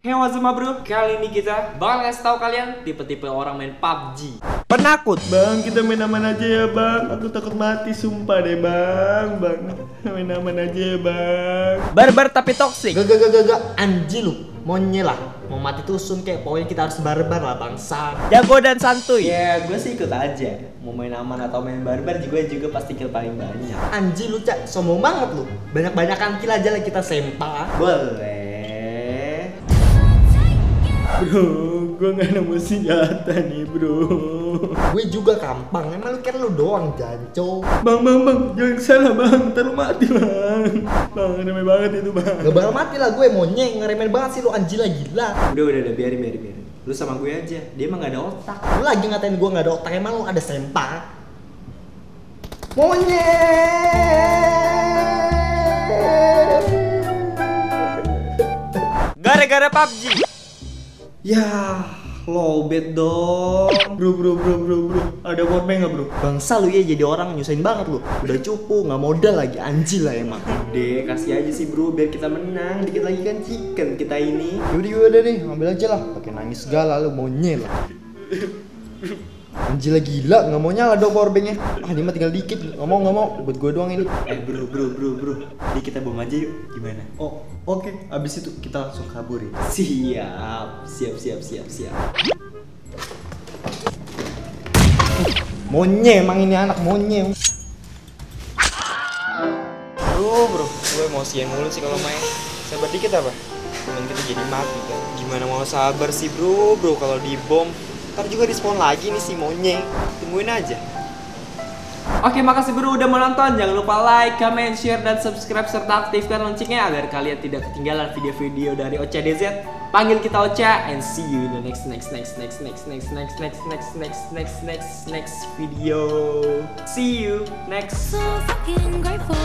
Hey what's up bro, kali ini kita bakal ngasih tau kalian tipe-tipe orang main PUBG. Penakut. Bang, kita main-main aja ya bang, aku takut mati sumpah deh bang. Main-main aja ya bang. Barbar tapi toksik. Gak anjir lu, monyet lah. Mau mati tuh sun kayak pokoknya kita harus barbar lah bangsa. Jago dan santuy. Ya gue sih ikut aja. Mau main aman atau main barbar juga pasti kill paling banyak. Anjir lu cak, sombong banget lu. Banyak-banyakan kill aja lah kita sempak. Boleh. Bro, gue gak nemu senjata nih bro. Gue juga kampang, emang lu kira lu doang janco. Bang, jangan salah bang, ntar lu mati bang. Bang, remeh banget itu bang. Gak bakal mati lah gue, monyeng, ngeremen banget sih lu anjir lah gila. Udah, biarin. Lu sama gue aja, dia emang gak ada otak. Lu lagi ngatain gue gak ada otak, emang lu ada sempak. Monyeng. Gara-gara PUBG. Yah, lowbat dong. Bro, ada warmeng gak bro? Bangsa lu ya jadi orang, nyusahin banget lu. Udah cupu, gak modal lagi, anjir lah emang. Deh, kasih aja sih bro, biar kita menang. Dikit lagi kan chicken kita ini. Yaudah nih, ambil aja lah. Pakai nangis segala, lu mau nyela. Anjir lah gila, gak mau nyala dong powerbanknya. Ah, ini mah tinggal dikit, gak mau. Buat gue doang ini. Bro, ini kita bom aja yuk, gimana? Oh, oke. Abis itu kita langsung kaburin. Siap. Monye, emang ini anak monye. Aduh bro, gue emosian mulu sih kalau main. Sabar dikit apa? Cuman kita jadi mati kan. Gimana mau sabar sih bro kalau dibom. Ntar juga di-spawn lagi nih si monyet. Tungguin aja. Oke, makasih bro udah menonton. Jangan lupa like, comment, share, dan subscribe. Serta aktifkan loncengnya agar kalian tidak ketinggalan video-video dari Oca DZ. Panggil kita Oca. And see you in the next video. See you next.